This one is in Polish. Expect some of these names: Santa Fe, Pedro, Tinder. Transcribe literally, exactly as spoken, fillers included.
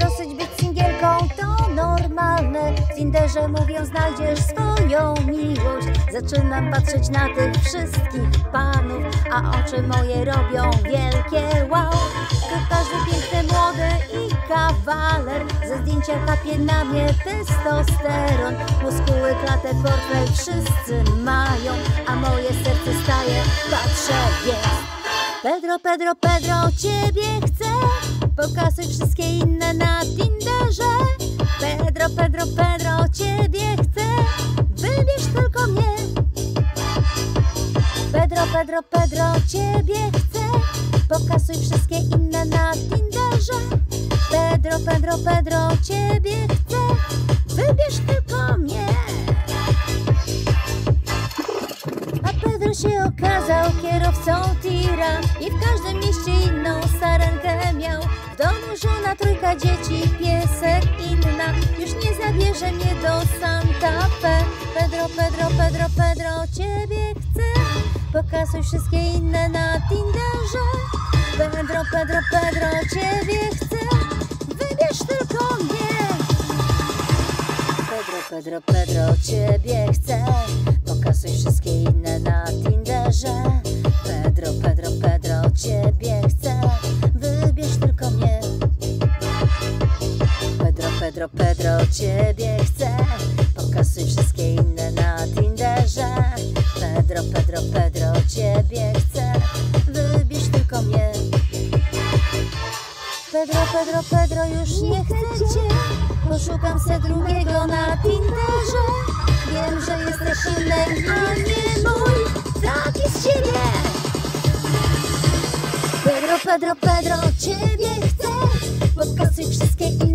dosyć być singielką, to normalne. W Tinderze mówią, znajdziesz swoją miłość. Zaczynam patrzeć na tych wszystkich panów, a oczy moje robią wielkie wow. Tu każdy piękny, młody i kawaler, ze zdjęcia kapie na mnie testosteron. Muskuły, klatę, portfel wszyscy mają, a moje serce staje, patrzę, jest Pedro, Pedro, Pedro, ciebie chcę. Pokazuj wszystkie inne na Tinderze. Pedro, Pedro, Pedro, ciebie chcę. Wybierz tylko mnie. Pedro, Pedro, Pedro, ciebie chcę. Pokazuj wszystkie inne na Tinderze. Pedro, Pedro, Pedro, ciebie chcę. Wybierz tylko mnie. Pedro się okazał kierowcą tira i w każdym mieście inną sarenkę miał. W domu żona, trójka dzieci, piesek inna, już nie zabierze mnie do Santa Fe. Pedro, Pedro, Pedro, Pedro, ciebie chcę. Pokazuj wszystkie inne na Tinderze. Pedro, Pedro, Pedro, ciebie chcę. Wybierz tylko mnie. Pedro, Pedro, Pedro, ciebie chcę. Pokazuj wszystkie inne na Tinderze. Pedro, Pedro, Pedro, ciebie chcę. Wybierz tylko mnie. Pedro, Pedro, Pedro, ciebie chcę. Pokazuj wszystkie inne na Tinderze. Pedro, Pedro, Pedro, ciebie chcę. Wybierz tylko mnie. Pedro, Pedro, Pedro, już nie chcę cię. Poszukam se drugiego na Tinderze. Wiem, że jesteś inny, a nie mój. Taki z ciebie. Pedro, Pedro, Pedro, ciebie chcę. Pokazuj wszystkie inne.